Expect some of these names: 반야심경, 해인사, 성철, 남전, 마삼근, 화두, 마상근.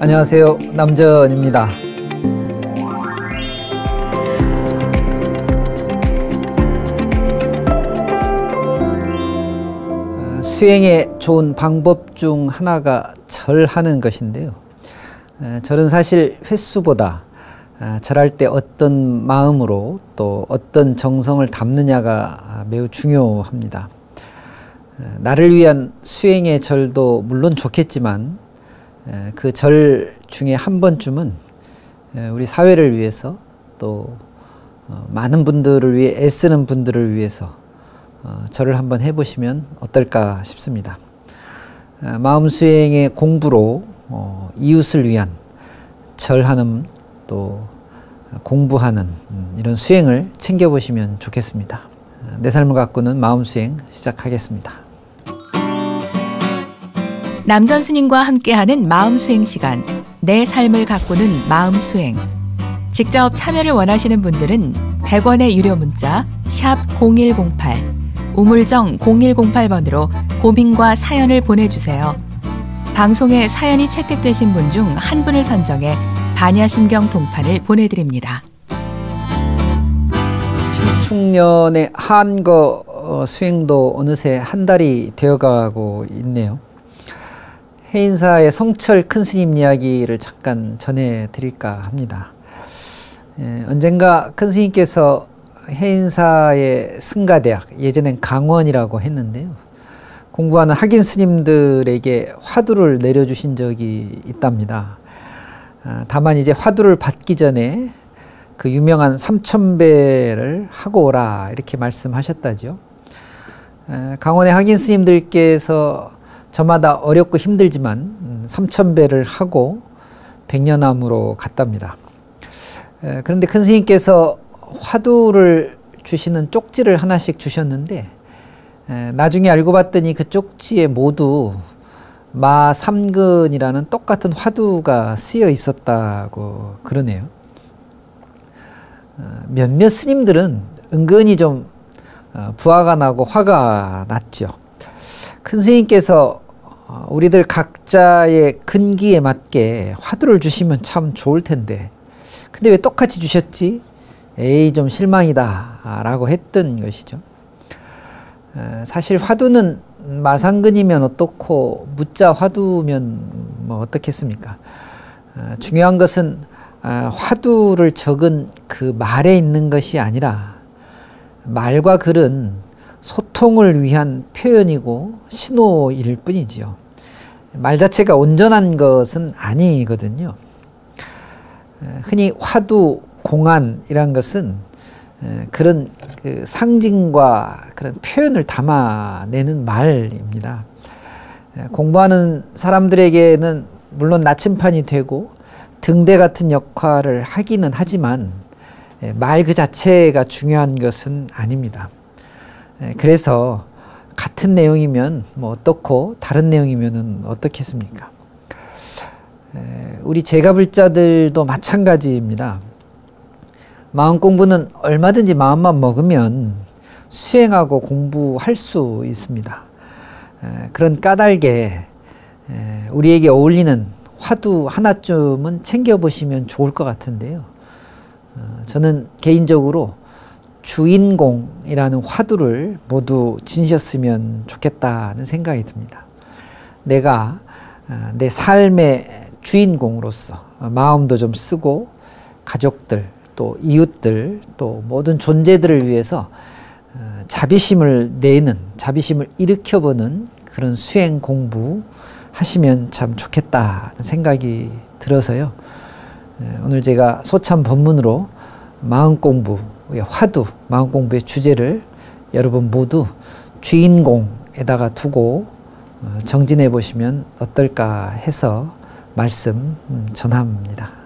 안녕하세요. 남전입니다. 수행에 좋은 방법 중 하나가 절하는 것인데요. 절은 사실 횟수보다 절할 때 어떤 마음으로 또 어떤 정성을 담느냐가 매우 중요합니다. 나를 위한 수행의 절도 물론 좋겠지만 그 절 중에 한 번쯤은 우리 사회를 위해서 또 많은 분들을 위해 애쓰는 분들을 위해서 절을 한번 해보시면 어떨까 싶습니다. 마음 수행의 공부로 이웃을 위한 절하는 또 공부하는 이런 수행을 챙겨보시면 좋겠습니다. 내 삶을 가꾸는 마음 수행 시작하겠습니다. 남전 스님과 함께하는 마음 수행 시간, 내 삶을 가꾸는 마음 수행. 직접 참여를 원하시는 분들은 100원의 유료 문자 샵 0108 우물정 0108번으로 고민과 사연을 보내주세요. 방송에 사연이 채택되신 분 중 한 분을 선정해 반야심경 동판을 보내드립니다. 신축년의 한거 수행도 어느새 한 달이 되어가고 있네요. 해인사의 성철 큰 스님 이야기를 잠깐 전해드릴까 합니다. 언젠가 큰 스님께서 해인사의 승가대학, 예전엔 강원이라고 했는데요, 공부하는 학인 스님들에게 화두를 내려주신 적이 있답니다. 다만 이제 화두를 받기 전에 그 유명한 삼천배를 하고 오라, 이렇게 말씀하셨다죠. 강원의 학인 스님들께서 저마다 어렵고 힘들지만 삼천배를 하고 백년암으로 갔답니다. 그런데 큰 스님께서 화두를 주시는 쪽지를 하나씩 주셨는데 나중에 알고 봤더니 그 쪽지에 모두 마삼근이라는 똑같은 화두가 쓰여 있었다고 그러네요. 몇몇 스님들은 은근히 좀 부화가 나고 화가 났죠. 큰 스님께서 우리들 각자의 근기에 맞게 화두를 주시면 참 좋을 텐데 근데 왜 똑같이 주셨지? 에이, 좀 실망이다 라고 했던 것이죠. 사실 화두는 마상근이면 어떻고 무자 화두면 뭐 어떻겠습니까? 중요한 것은 화두를 적은 그 말에 있는 것이 아니라 말과 글은 소통을 위한 표현이고 신호일 뿐이지요. 말 자체가 온전한 것은 아니거든요. 흔히 화두, 공안이란 것은 그런 그 상징과 그런 표현을 담아내는 말입니다. 공부하는 사람들에게는 물론 나침판이 되고 등대 같은 역할을 하기는 하지만 말 그 자체가 중요한 것은 아닙니다. 그래서 같은 내용이면 뭐 어떻고 다른 내용이면 어떻겠습니까? 우리 제가불자들도 마찬가지입니다. 마음 공부는 얼마든지 마음만 먹으면 수행하고 공부할 수 있습니다. 그런 까닭에 우리에게 어울리는 화두 하나쯤은 챙겨보시면 좋을 것 같은데요. 저는 개인적으로 주인공이라는 화두를 모두 지니셨으면 좋겠다는 생각이 듭니다. 내가 내 삶의 주인공으로서 마음도 좀 쓰고 가족들, 또 이웃들, 또 모든 존재들을 위해서 자비심을 내는, 자비심을 일으켜보는 그런 수행 공부 하시면 참 좋겠다 생각이 들어서요. 오늘 제가 소참 법문으로 마음공부의 화두, 마음공부의 주제를 여러분 모두 주인공에다가 두고 정진해 보시면 어떨까 해서 말씀 전합니다.